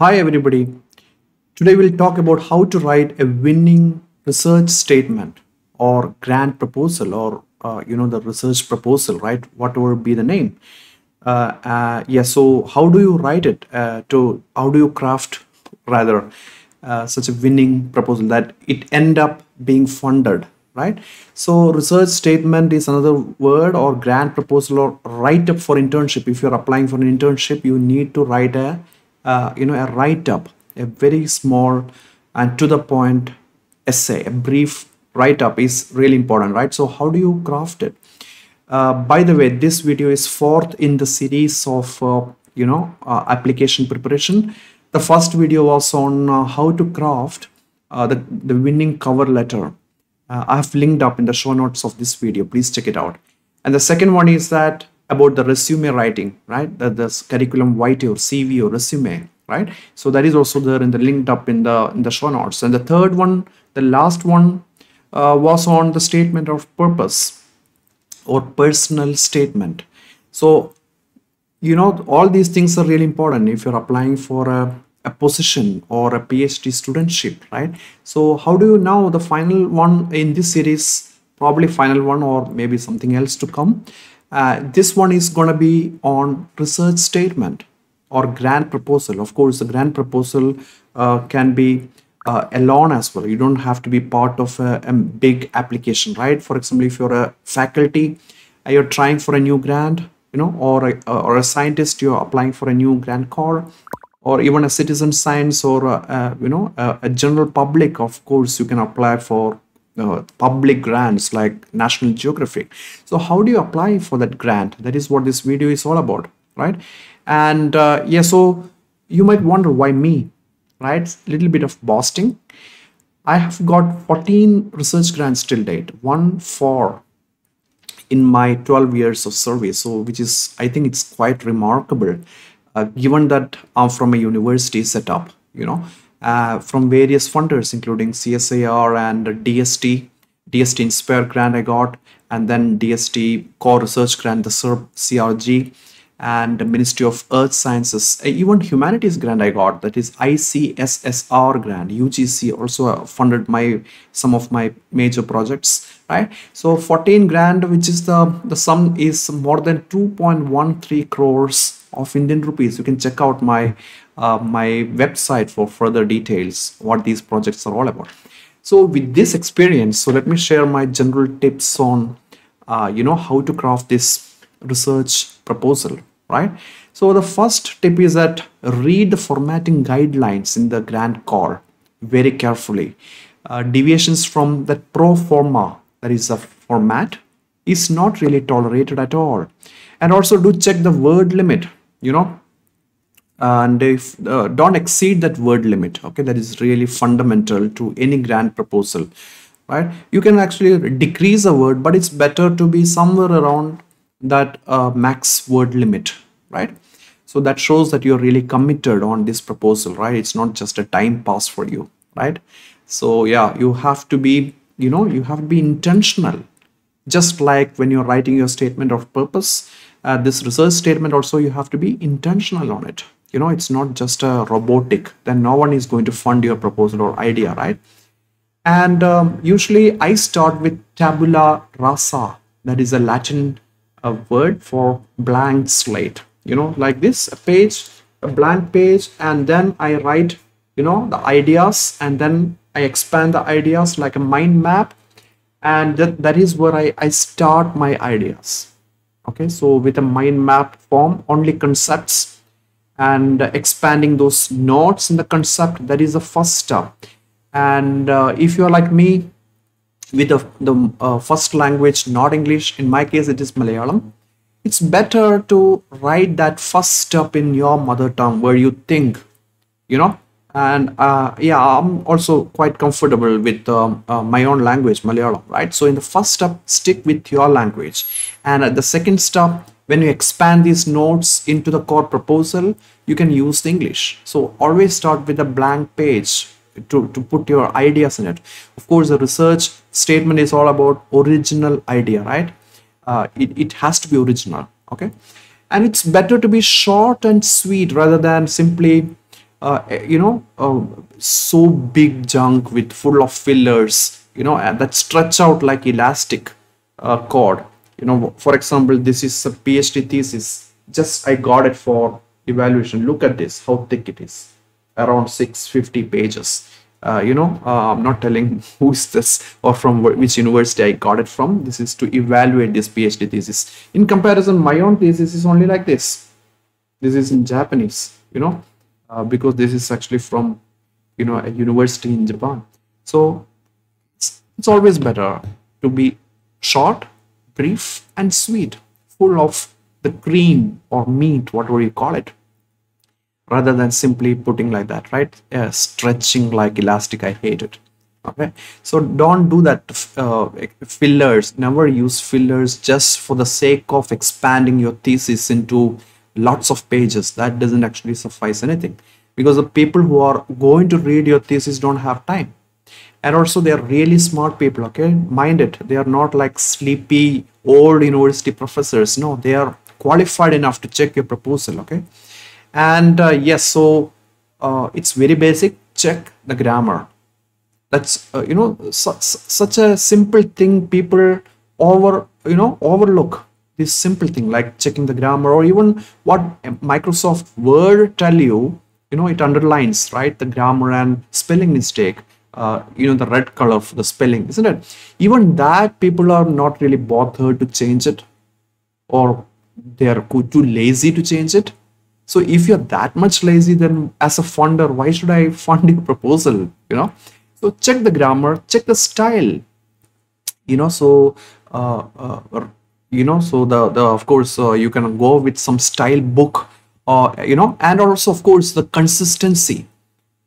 Hi everybody, today we'll talk about how to write a winning research statement or grant proposal or the research proposal, right? Whatever be the name. So how do you write it? How do you craft rather such a winning proposal that it end up being funded, right? So research statement is another word, or grant proposal, or write up for internship. If you're applying for an internship, you need to write a write-up, a very small and to the point essay. A brief write-up is really important, right? So how do you craft it? By the way, this video is fourth in the series of application preparation. The first video was on how to craft the winning cover letter. I have linked up in the show notes of this video, please check it out. And the second one is that about the resume writing, right? This curriculum vitae or CV or resume, right? So that is also there in the linked up in the show notes. And the third one, the last one, was on the statement of purpose or personal statement. So all these things are really important if you're applying for a position or a PhD studentship, right? So how do you now the final one in this series, probably final one or maybe something else to come. This one is going to be on research statement or grant proposal. Of course, the grant proposal can be alone as well. You don't have to be part of a big application, right? For example, if you're a faculty, you're trying for a new grant, or a scientist, you're applying for a new grant call, or even a citizen science or, a general public, of course, you can apply for public grants like National Geographic. So how do you apply for that grant? That is what this video is all about, right? And so you might wonder why me, right? Little bit of boasting. I have got 14 research grants till date, 1-4 in my 12 years of service. So which is, I think it's quite remarkable given that I'm from a university setup, from various funders, including CSIR and DST Inspire grant I got, and then DST core research grant, the SERB CRG, and the Ministry of Earth Sciences, even humanities grant I got, that is ICSSR grant. UGC also funded some of my major projects, right? So 14 grand, which is the sum is more than 2.13 crores of Indian rupees. You can check out my my website for further details what these projects are all about. So with this experience, so let me share my general tips on how to craft this research proposal, right? So the first tip is that read the formatting guidelines in the grant call very carefully. Deviations from that pro forma, that is a format, is not really tolerated at all. And also do check the word limit, and if don't exceed that word limit, okay? That is really fundamental to any grant proposal, right? You can actually decrease a word, but it's better to be somewhere around that max word limit, right? So that shows that you're really committed on this proposal, right? It's not just a time pass for you, right? So yeah, you have to be, you have to be intentional. Just like when you're writing your statement of purpose, this research statement also, you have to be intentional on it. It's not just a robotic, then no one is going to fund your proposal or idea, right? And usually I start with tabula rasa, that is a Latin word for blank slate, like this, a page, a blank page, and then I write, the ideas, and then I expand the ideas like a mind map. And that is where I start my ideas, okay? So with a mind map form, only concepts, and expanding those nodes in the concept, that is the first step. And if you're like me with the first language, not English, in my case, it is Malayalam, it's better to write that first step in your mother tongue where you think, And I'm also quite comfortable with my own language, Malayalam, right? So in the first step, stick with your language. And at the second step, when you expand these notes into the core proposal, you can use the English. So always start with a blank page to put your ideas in it. Of course, the research statement is all about original idea, right? It has to be original, okay? And it's better to be short and sweet rather than simply so big junk with full of fillers, that stretch out like elastic cord. For example, this is a PhD thesis. Just I got it for evaluation. Look at this, how thick it is, around 650 pages. I'm not telling who's this or from which university I got it from. This is to evaluate this PhD thesis. In comparison, my own thesis is only like this. This is in Japanese, because this is actually from, a university in Japan. So it's always better to be short, brief and sweet, full of the cream or meat, whatever you call it, rather than simply putting like that, right? Yeah, stretching like elastic, I hate it. Okay, so don't do that. Fillers, never use fillers just for the sake of expanding your thesis into lots of pages. That doesn't actually suffice anything, because the people who are going to read your thesis don't have time. And also, they are really smart people, okay? Mind it, they are not like sleepy old university professors. No, they are qualified enough to check your proposal, okay? And yes, so it's very basic. Check the grammar. That's such a simple thing. People overlook this simple thing like checking the grammar, or even what Microsoft Word tell you. It underlines, right, the grammar and spelling mistake. The red color for the spelling, isn't it? Even that, people are not really bothered to change it, or they are too lazy to change it. So if you're that much lazy, then as a funder, why should I fund your proposal? So check the grammar, check the style. So of course you can go with some style book, and also of course the consistency.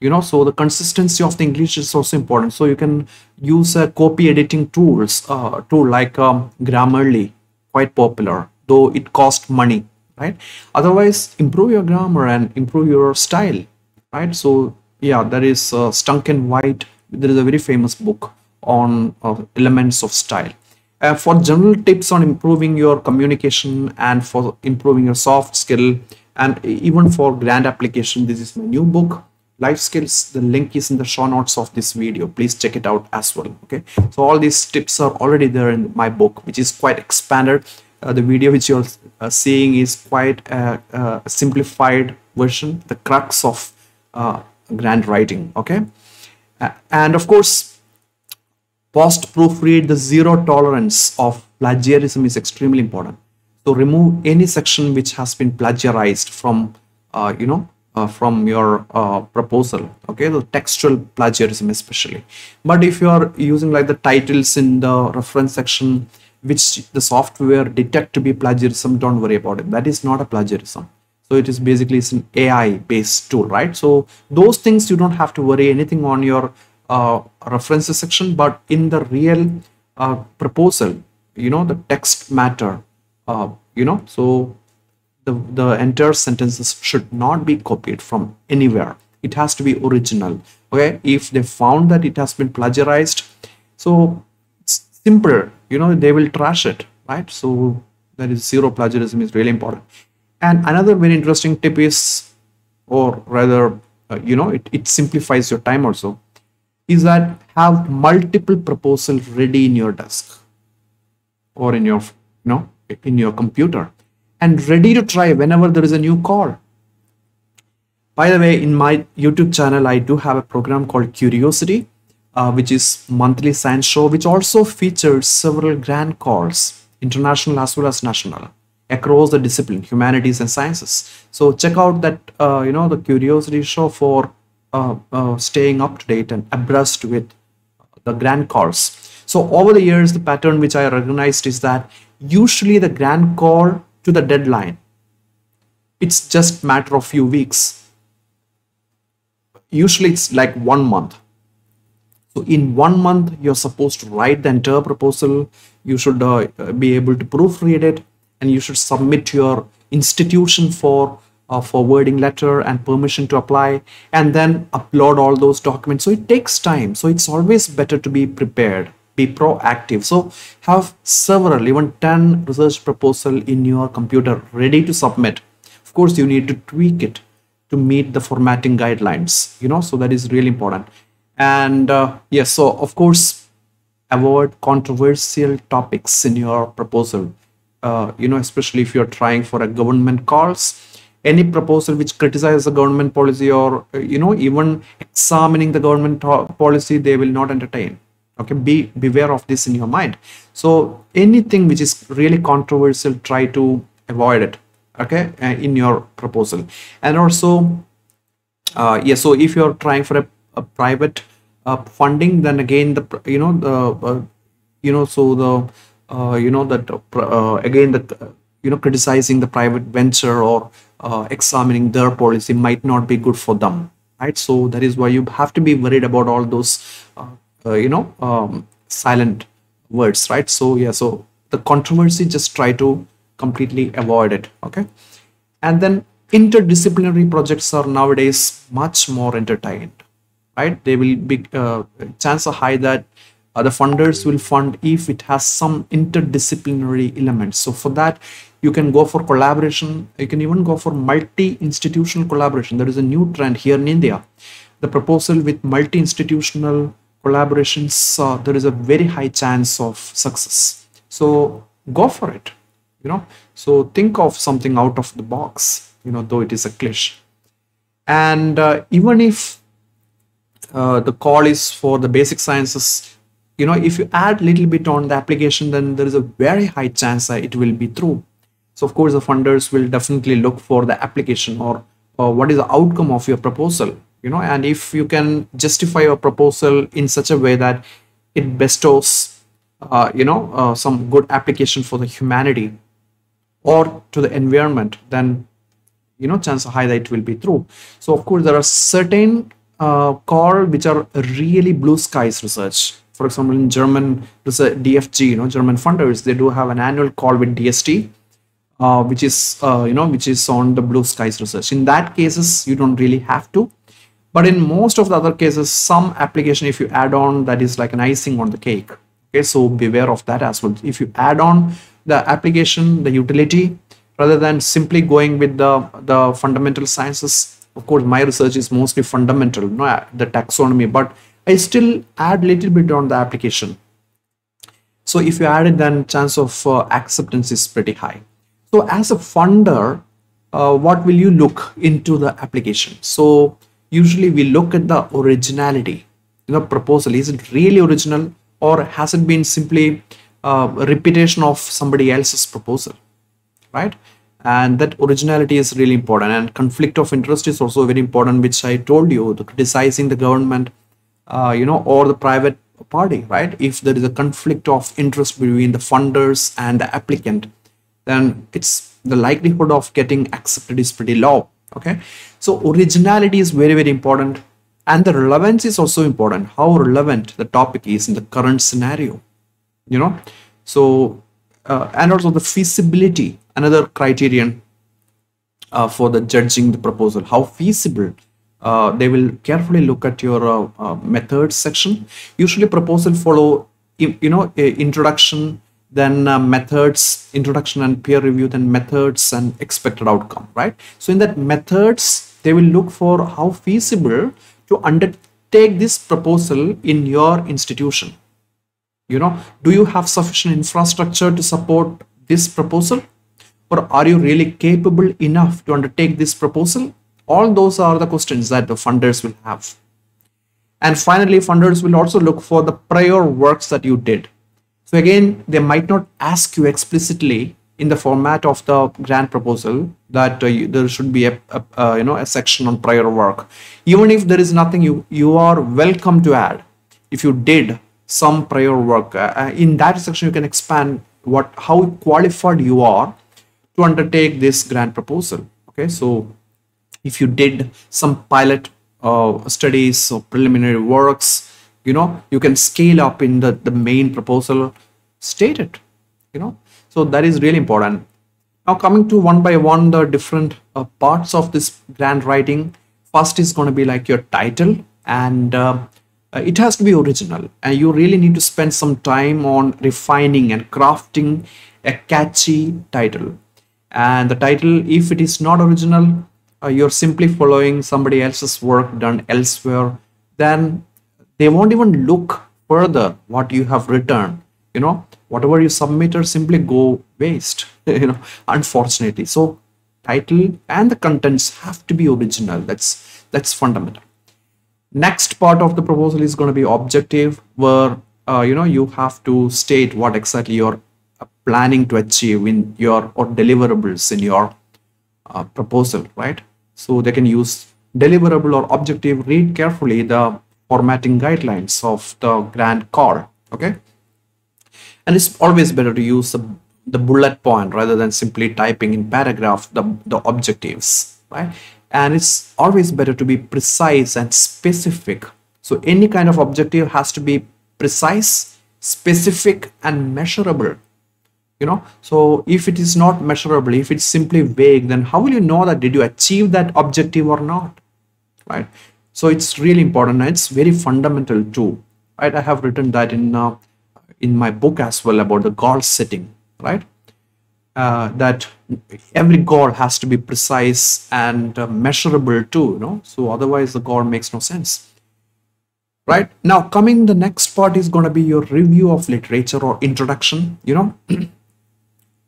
So the consistency of the English is also important. So you can use a copy editing tool like Grammarly, quite popular, though it costs money. Right, otherwise improve your grammar and improve your style, right? So yeah, there is Stunk and White. There is a very famous book on elements of style. For general tips on improving your communication and for improving your soft skill, and even for grant application, this is my new book, Life Skills. The link is in the show notes of this video. Please check it out as well, okay? So all these tips are already there in my book, which is quite expanded. The video which you're seeing is quite a simplified version, the crux of grant writing, okay? And of course, post proofread. The zero tolerance of plagiarism is extremely important. So remove any section which has been plagiarized from your proposal, okay? The textual plagiarism especially. But if you are using like the titles in the reference section which the software detect to be plagiarism, don't worry about it. That is not a plagiarism. So it is basically, it's an AI based tool, right? So those things you don't have to worry anything on your references section. But in the real proposal, the text matter, so the entire sentences should not be copied from anywhere. It has to be original, okay? If they found that it has been plagiarized, so simple, they will trash it, right? So that is, zero plagiarism is really important. And another very interesting tip is, or rather, it simplifies your time also, is that have multiple proposals ready in your desk or in your, in your computer, and ready to try whenever there is a new call. By the way, in my YouTube channel, I do have a program called Curiosity, which is monthly science show, which also features several grant calls, international as well as national, across the discipline, humanities and sciences. So check out that, the Curiosity show for staying up to date and abreast with the grant calls. So over the years, the pattern which I recognized is that usually the grant call to the deadline, it's just matter of few weeks. Usually it's like 1 month. So in 1 month, you're supposed to write the entire proposal. You should be able to proofread it, and you should submit to your institution for a forwarding letter and permission to apply, and then upload all those documents. So it takes time. So it's always better to be prepared, be proactive. So have several, even 10 research proposals in your computer ready to submit. Of course, you need to tweak it to meet the formatting guidelines, you know, so that is really important. And yes, so of course, avoid controversial topics in your proposal, you know, especially if you're trying for a government calls. Any proposal which criticizes the government policy or, you know, even examining the government policy, they will not entertain. Okay, beware of this in your mind. So anything which is really controversial, try to avoid it, okay, in your proposal. And also, yeah, so if you're trying for a private funding, then again, the, you know, the, you know, so the, you know, that, again, the, you know, criticizing the private venture or examining their policy might not be good for them, right? So that is why you have to be worried about all those, you know, silent words, right? So yeah, so the controversy, just try to completely avoid it, okay? And then interdisciplinary projects are nowadays much more entertained, right? They will be, chances are high that the funders will fund if it has some interdisciplinary elements. So for that, you can go for collaboration. You can even go for multi-institutional collaboration. There is a new trend here in India. The proposal with multi-institutional collaborations, there is a very high chance of success. So go for it, you know. So think of something out of the box, you know, though it is a cliche. And even if the call is for the basic sciences, you know, if you add a little bit on the application, then there is a very high chance that it will be through. So of course, the funders will definitely look for the application or what is the outcome of your proposal. You know, and if you can justify your proposal in such a way that it bestows, you know, some good application for the humanity or to the environment, then, you know, chances are high that it will be through. So, of course, there are certain calls which are really blue skies research. For example, in German research, DFG, you know, German funders, they do have an annual call with DST, which is, you know, which is on the blue skies research. In that cases, you don't really have to. But in most of the other cases, some application, if you add on, that is like an icing on the cake. Okay, so beware of that as well. If you add on the application, the utility, rather than simply going with the fundamental sciences. Of course, my research is mostly fundamental, you know, the taxonomy, but I still add a little bit on the application. So if you add it, then chance of acceptance is pretty high. So as a funder, what will you look into the application? So usually we look at the originality, you know, proposal. Is it really original, or has it been simply a repetition of somebody else's proposal, right? And that originality is really important. And conflict of interest is also very important, which I told you, the criticizing the government, you know, or the private party, right? If there is a conflict of interest between the funders and the applicant, then it's the likelihood of getting accepted is pretty low. Okay, so originality is very, very important, and the relevance is also important. How relevant the topic is in the current scenario, you know. So, and also the feasibility, another criterion for the judging the proposal. How feasible? They will carefully look at your methods section. Usually, proposal follow, you know, introduction, then methods, introduction and peer review, then methods and expected outcome, right? So in that methods, they will look for how feasible to undertake this proposal in your institution. You know, do you have sufficient infrastructure to support this proposal, or are you really capable enough to undertake this proposal? All those are the questions that the funders will have. And finally, funders will also look for the prior works that you did. So again, they might not ask you explicitly in the format of the grant proposal that there should be a you know, a section on prior work. Even if there is nothing, you are welcome to add if you did some prior work. In that section, you can expand how qualified you are to undertake this grant proposal. Okay, so if you did some pilot studies or preliminary works, you know, you can scale up in the main proposal stated, you know, so that is really important. Now coming to one by one, the different parts of this grant writing. First is going to be like your title, and it has to be original, and you really need to spend some time on refining and crafting a catchy title. And the title, if it is not original, you're simply following somebody else's work done elsewhere, then they won't even look further what you have written. You know, whatever you submitted simply go waste, you know, unfortunately. So title and the contents have to be original. That's fundamental. Next part of the proposal is going to be objective, where you know, you have to state what exactly you're planning to achieve in your, or deliverables in your proposal, right? So they can use deliverable or objective. Read carefully the formatting guidelines of the grant call, okay? And it's always better to use the bullet point rather than simply typing in paragraph the objectives, right? And it's always better to be precise and specific. So any kind of objective has to be precise, specific, and measurable, you know. So if it is not measurable, if it's simply vague, then how will you know that did you achieve that objective or not, right? So it's really important, and it's very fundamental too, right? I have written that in my book as well about the goal setting, right? That every goal has to be precise and measurable too, you know. So otherwise the goal makes no sense, right? Now coming, the next part is going to be your review of literature or introduction, you know,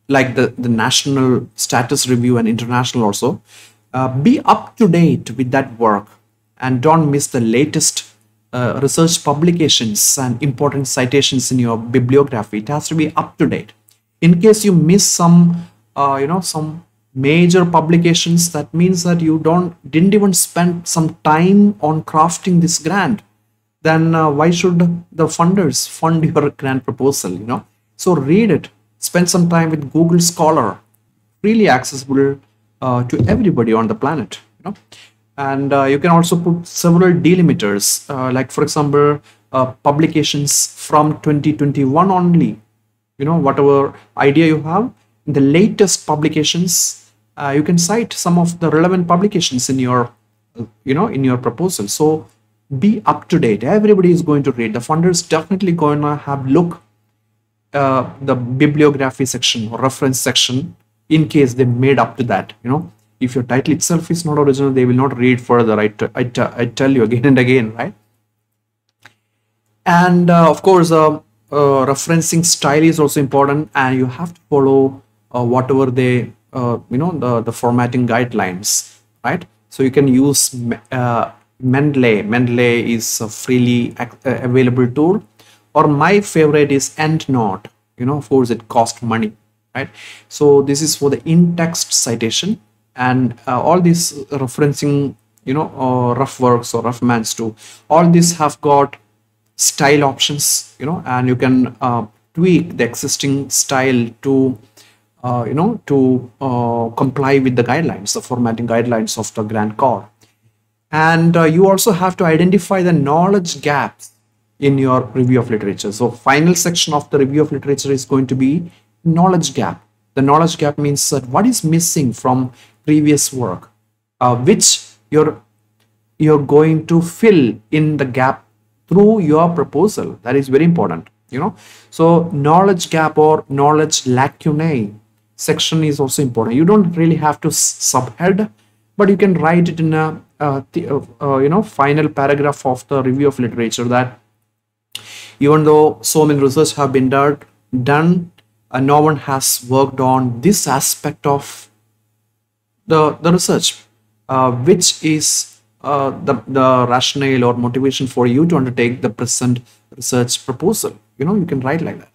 like the national status review and international also. Be up to date with that work and don't miss the latest research publications and important citations in your bibliography. It has to be up to date. In case you miss some you know, some major publications, that means that you didn't even spend some time on crafting this grant. Then why should the funders fund your grant proposal, you know? So read it, spend some time with Google Scholar, freely accessible to everybody on the planet, you know. And you can also put several delimiters, like for example publications from 2021 only. You know, whatever idea you have, the latest publications, you can cite some of the relevant publications in your, you know, in your proposal. So be up to date. Everybody is going to read. The funders definitely going to have look the bibliography section or reference section in case they made up to that. You know, if your title itself is not original, they will not read further. I tell you again and again, right? And of course, referencing style is also important, and you have to follow whatever they you know, the formatting guidelines, right? So you can use Mendeley. Mendeley is a freely available tool, or my favorite is EndNote. You know, of course it costs money, right? So this is for the in-text citation, and all these referencing, you know, rough works or rough mans too, all these have got style options, you know, and you can tweak the existing style to you know, to comply with the guidelines, the formatting guidelines of the grant call. And you also have to identify the knowledge gaps in your review of literature. So final section of the review of literature is going to be knowledge gap. The knowledge gap means that what is missing from previous work, which you're going to fill in the gap through your proposal. That is very important, you know. So knowledge gap or knowledge lacunae section is also important. You don't really have to subhead, but you can write it in a you know, final paragraph of the review of literature, that even though so many research have been done, no one has worked on this aspect of the research, which is the rationale or motivation for you to undertake the present research proposal. You know, you can write like that.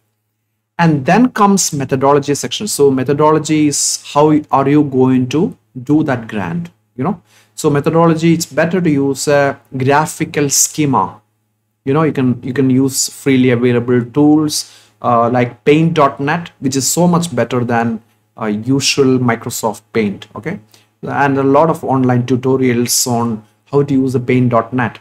And then comes methodology section. So methodology is how are you going to do that grant, you know. So methodology, it's better to use a graphical schema. You know, you can use freely available tools like paint.net, which is so much better than usual Microsoft Paint, okay? And a lot of online tutorials on how to use the paint.net.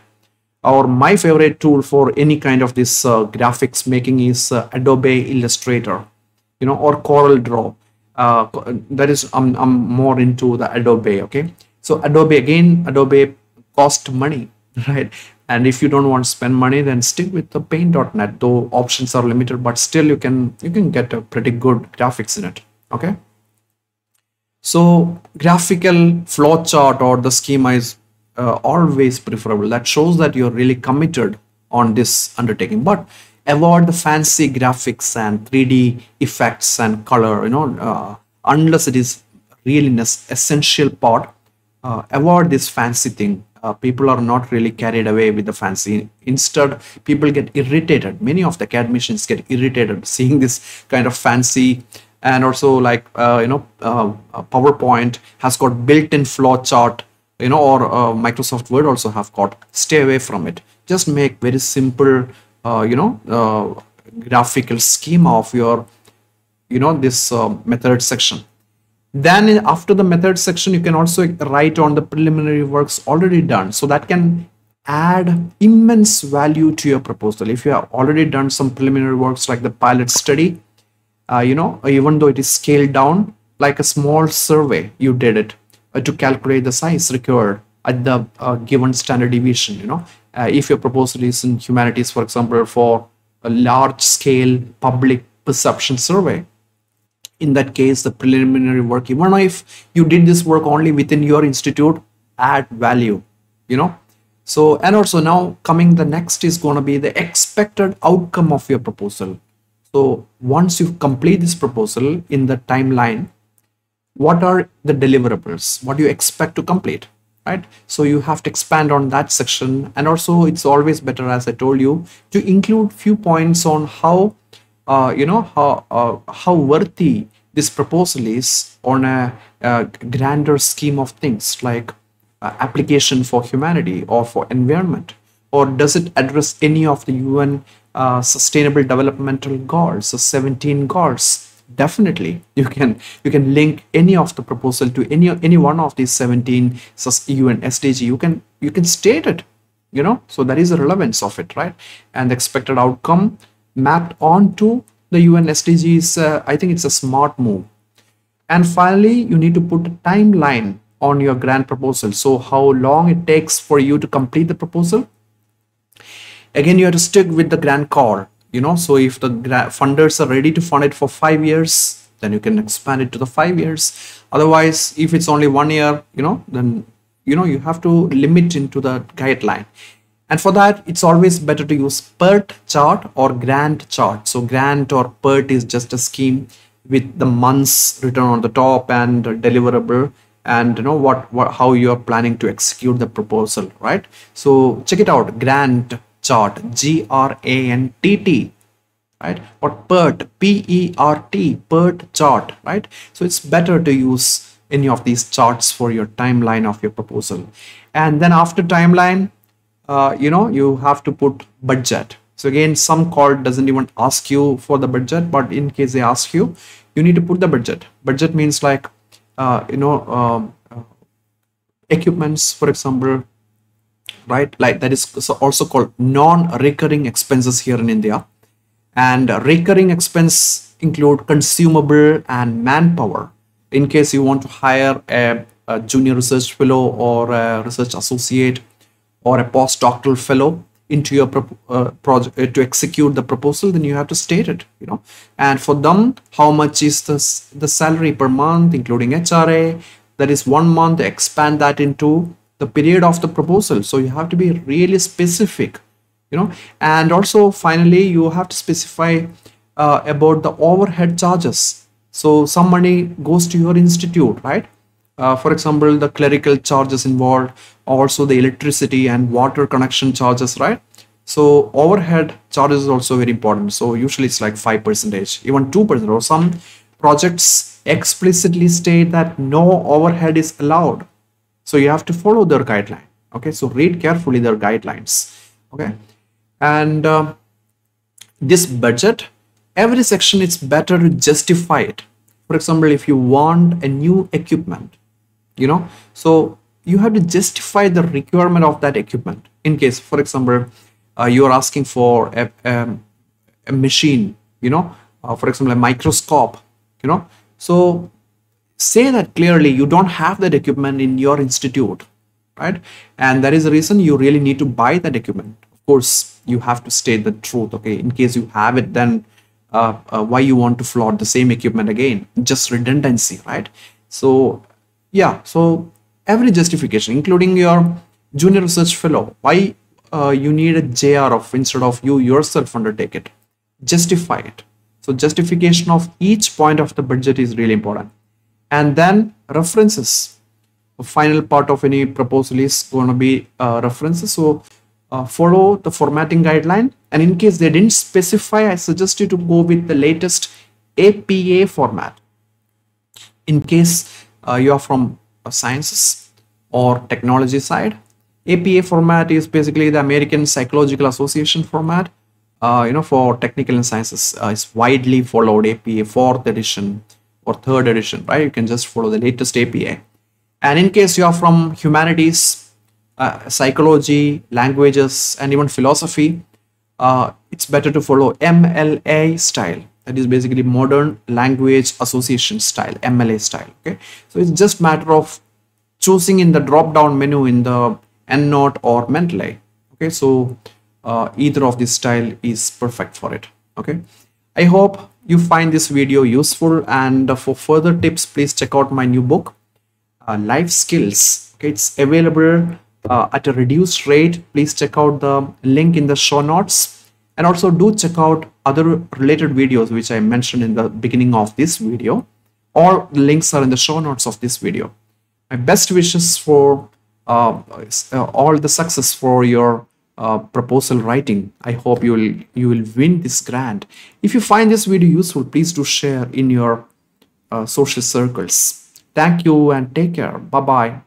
Or my favorite tool for any kind of this graphics making is Adobe Illustrator, you know, or Corel Draw. That is, I'm more into the Adobe, okay? So Adobe, again, Adobe cost money, right? And if you don't want to spend money, then stick with the paint.net, though options are limited, but still you can get a pretty good graphics in it, okay? So graphical flow chart or the schema is always preferable. That shows that you're really committed on this undertaking. But avoid the fancy graphics and 3D effects and color, you know, unless it is really an essential part. Avoid this fancy thing. People are not really carried away with the fancy. Instead, people get irritated. Many of the academicians get irritated seeing this kind of fancy, and also like, PowerPoint has got built-in flow chart, you know, or Microsoft Word also have got. Stay away from it. Just make very simple, graphical schema of your, this method section. Then after the method section, you can also write on the preliminary works already done. So that can add immense value to your proposal. If you have already done some preliminary works like the pilot study, even though it is scaled down, like a small survey, you did it to calculate the size required at the given standard deviation. If your proposal is in humanities, for example, for a large scale public perception survey, in that case, the preliminary work, even if you did this work only within your institute, add value, So, and also now coming, the next is going to be the expected outcome of your proposal. So once you complete this proposal in the timeline, what are the deliverables? What do you expect to complete, right? So you have to expand on that section. And also it's always better, as I told you, to include few points on how worthy this proposal is on a grander scheme of things, like application for humanity or for environment, or does it address any of the UN sustainable developmental goals, so 17 goals. Definitely you can link any of the proposal to any one of these 17 UN SDG. You can state it, so that is the relevance of it, right? And the expected outcome mapped onto the UN SDGs, I think it's a smart move. And finally, you need to put a timeline on your grant proposal. So how long it takes for you to complete the proposal. Again, you have to stick with the grant core, so if the funders are ready to fund it for 5 years, then you can expand it to the 5 years. Otherwise, if it's only 1 year, then, you have to limit into the guideline. And for that, it's always better to use PERT chart or GANTT chart. So GANTT or PERT is just a scheme with the months written on the top and deliverable, and how you are planning to execute the proposal, right? So check it out, GANTT chart, G-R-A-N-T-T, right? Or PERT, P-E-R-T, PERT chart, right? So it's better to use any of these charts for your timeline of your proposal. And then after timeline, you have to put budget. So again, some call doesn't even ask you for the budget, but in case they ask you, you need to put the budget. Budget means like, equipments, for example, right? Like that is also called non-recurring expenses here in India. And recurring expense include consumable and manpower. In case you want to hire a junior research fellow or a research associate or a postdoctoral fellow into your project to execute the proposal, then you have to state it, And for them, how much is the salary per month, including HRA? That is 1 month. Expand that into the period of the proposal. So you have to be really specific, And also, finally, you have to specify about the overhead charges. So some money goes to your institute, right? For example, the clerical charges involved, also the electricity and water connection charges, right? So overhead charges is also very important. So usually it's like 5%, even 2%, or some projects explicitly state that no overhead is allowed. So you have to follow their guideline. Okay, so read carefully their guidelines. Okay, and this budget, every section, it's better to justify it. For example, if you want a new equipment, so you have to justify the requirement of that equipment. In case, for example, you are asking for a machine, for example, a microscope, so say that clearly you don't have that equipment in your institute, right? And that is the reason you really need to buy that equipment. Of course, you have to state the truth. Okay, in case you have it, then why you want to flood the same equipment again? Just redundancy, right? So yeah, so every justification, including your junior research fellow, why you need a JRF instead of you yourself undertake it, justify it. So justification of each point of the budget is really important. And then references, the final part of any proposal is going to be references. So follow the formatting guideline, and in case they didn't specify, I suggest you to go with the latest APA format in case you are from sciences or technology side. APA format is basically the American Psychological Association format, for technical and sciences. It's widely followed, APA 4th edition or 3rd edition, right? You can just follow the latest APA. And in case you are from humanities, psychology, languages, and even philosophy, it's better to follow MLA style. That is basically Modern Language Association style, MLA style. Okay, so it's just matter of choosing in the drop-down menu in the EndNote or Mendeley. Okay, so either of this style is perfect for it. Okay, I hope you find this video useful, and for further tips, please check out my new book, Life Skills. Okay, it's available at a reduced rate. Please check out the link in the show notes, and also do check out other related videos which I mentioned in the beginning of this video. All links are in the show notes of this video. My best wishes for all the success for your proposal writing. I hope you will win this grant. If you find this video useful, please do share in your social circles. Thank you and take care. Bye bye.